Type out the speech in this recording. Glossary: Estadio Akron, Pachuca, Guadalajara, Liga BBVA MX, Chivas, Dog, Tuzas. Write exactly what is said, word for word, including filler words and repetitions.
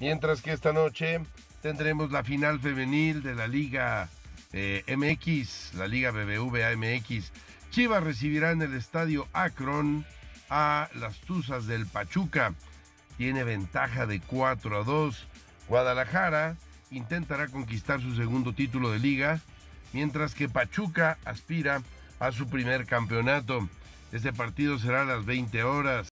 Mientras que esta noche tendremos la final femenil de la Liga eh, M X, la Liga B B V A M X. Chivas recibirá en el Estadio Akron a las Tuzas del Pachuca. Tiene ventaja de cuatro a dos. Guadalajara intentará conquistar su segundo título de liga, mientras que Pachuca aspira a su primer campeonato. Este partido será a las veinte horas.